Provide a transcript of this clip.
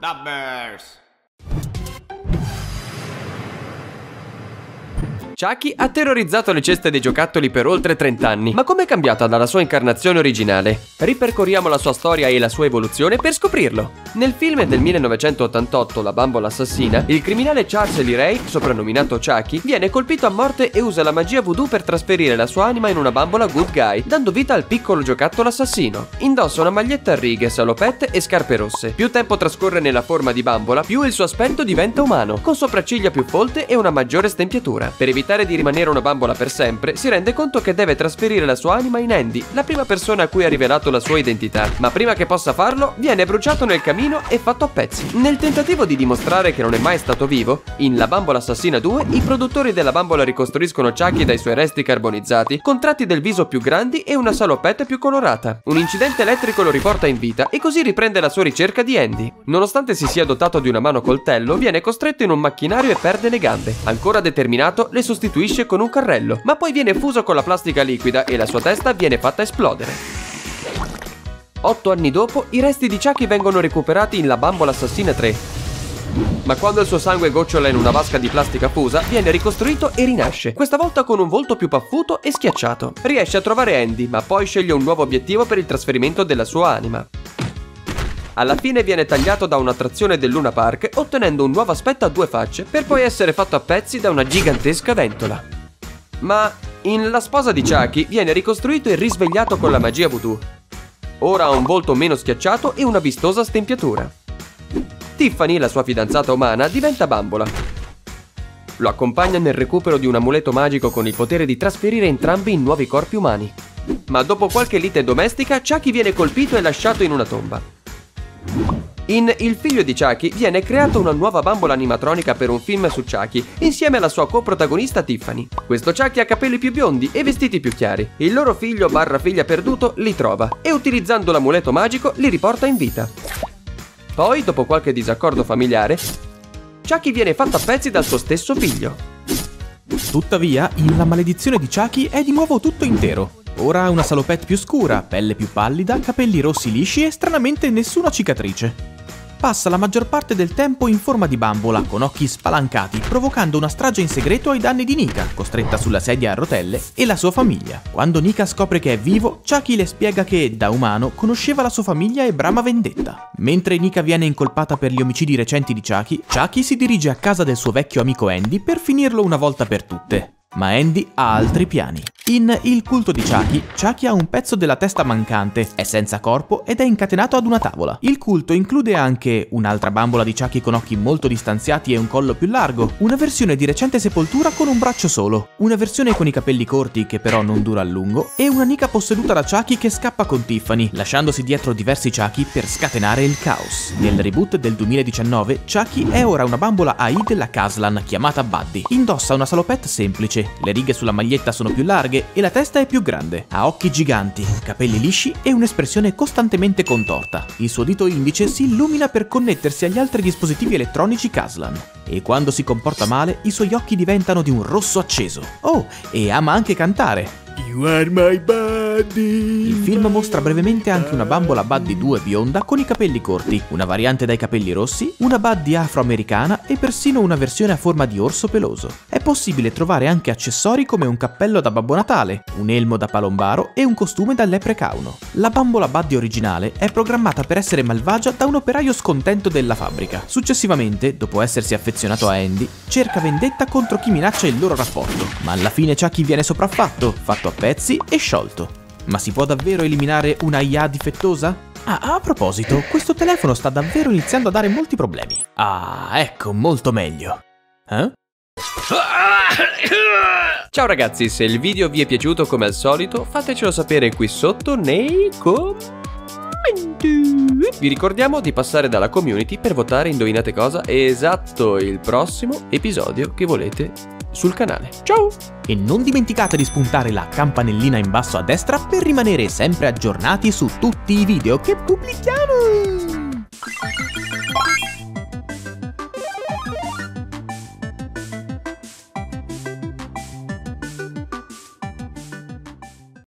Numbers! Chucky ha terrorizzato le ceste dei giocattoli per oltre 30 anni, ma com'è cambiata dalla sua incarnazione originale? Ripercorriamo la sua storia e la sua evoluzione per scoprirlo. Nel film del 1988, La bambola assassina, il criminale Charles Lee Ray, soprannominato Chucky, viene colpito a morte e usa la magia voodoo per trasferire la sua anima in una bambola good guy, dando vita al piccolo giocattolo assassino. Indossa una maglietta a righe, salopette e scarpe rosse. Più tempo trascorre nella forma di bambola, più il suo aspetto diventa umano, con sopracciglia più folte e una maggiore stempiatura. Per evitare di rimanere una bambola per sempre, si rende conto che deve trasferire la sua anima in Andy, la prima persona a cui ha rivelato la sua identità, ma prima che possa farlo viene bruciato nel camino e fatto a pezzi. Nel tentativo di dimostrare che non è mai stato vivo, in La bambola assassina 2 i produttori della bambola ricostruiscono Chucky dai suoi resti carbonizzati, con tratti del viso più grandi e una salopette più colorata. Un incidente elettrico lo riporta in vita e così riprende la sua ricerca di Andy. Nonostante si sia dotato di una mano coltello, viene costretto in un macchinario e perde le gambe. Ancora determinato, le sostituisce con un carrello, ma poi viene fuso con la plastica liquida e la sua testa viene fatta esplodere. 8 anni dopo, i resti di Chucky vengono recuperati in La bambola assassina 3. Ma quando il suo sangue gocciola in una vasca di plastica fusa, viene ricostruito e rinasce, questa volta con un volto più paffuto e schiacciato. Riesce a trovare Andy, ma poi sceglie un nuovo obiettivo per il trasferimento della sua anima. Alla fine viene tagliato da un'attrazione del Luna Park, ottenendo un nuovo aspetto a due facce, per poi essere fatto a pezzi da una gigantesca ventola. Ma in La sposa di Chucky viene ricostruito e risvegliato con la magia voodoo. Ora ha un volto meno schiacciato e una vistosa stempiatura. Tiffany, la sua fidanzata umana, diventa bambola. Lo accompagna nel recupero di un amuleto magico con il potere di trasferire entrambi in nuovi corpi umani. Ma dopo qualche lite domestica, Chucky viene colpito e lasciato in una tomba. In Il figlio di Chucky viene creata una nuova bambola animatronica per un film su Chucky, insieme alla sua coprotagonista Tiffany. Questo Chucky ha capelli più biondi e vestiti più chiari. Il loro figlio / figlia perduto li trova e, utilizzando l'amuleto magico, li riporta in vita. Poi, dopo qualche disaccordo familiare, Chucky viene fatto a pezzi dal suo stesso figlio. Tuttavia, la maledizione di Chucky è di nuovo tutto intero. Ora ha una salopette più scura, pelle più pallida, capelli rossi lisci e stranamente nessuna cicatrice. Passa la maggior parte del tempo in forma di bambola, con occhi spalancati, provocando una strage in segreto ai danni di Nika, costretta sulla sedia a rotelle, e la sua famiglia. Quando Nika scopre che è vivo, Chucky le spiega che, da umano, conosceva la sua famiglia e brama vendetta. Mentre Nika viene incolpata per gli omicidi recenti di Chucky, Chucky si dirige a casa del suo vecchio amico Andy per finirlo una volta per tutte. Ma Andy ha altri piani. In Il culto di Chucky, Chucky ha un pezzo della testa mancante, è senza corpo ed è incatenato ad una tavola. Il culto include anche un'altra bambola di Chucky con occhi molto distanziati e un collo più largo, una versione di recente sepoltura con un braccio solo, una versione con i capelli corti che però non dura a lungo, e una Nika posseduta da Chucky che scappa con Tiffany, lasciandosi dietro diversi Chucky per scatenare il caos. Nel reboot del 2019, Chucky è ora una bambola AI della Kaslan chiamata Buddy. Indossa una salopette semplice, le righe sulla maglietta sono più larghe e la testa è più grande, ha occhi giganti, capelli lisci e un'espressione costantemente contorta. Il suo dito indice si illumina per connettersi agli altri dispositivi elettronici Kaslan e quando si comporta male i suoi occhi diventano di un rosso acceso. Oh, e ama anche cantare. You are my buddy. Il film mostra brevemente anche una bambola Buddy 2 bionda con i capelli corti, una variante dai capelli rossi, una Buddy afroamericana e persino una versione a forma di orso peloso. È possibile trovare anche accessori come un cappello da Babbo Natale, un elmo da palombaro e un costume da leprecauno. La bambola Buddy originale è programmata per essere malvagia da un operaio scontento della fabbrica. Successivamente, dopo essersi affezionato a Andy, cerca vendetta contro chi minaccia il loro rapporto, ma alla fine Chucky viene sopraffatto, fatto a pezzi e sciolto. Ma si può davvero eliminare una IA difettosa? Ah, a proposito, questo telefono sta davvero iniziando a dare molti problemi. Ah, ecco, molto meglio. Eh? Ciao ragazzi, se il video vi è piaciuto come al solito fatecelo sapere qui sotto nei commenti. Vi ricordiamo di passare dalla community per votare indovinate cosa esatto il prossimo episodio che volete sul canale. Ciao! E non dimenticate di spuntare la campanellina in basso a destra per rimanere sempre aggiornati su tutti i video che pubblichiamo!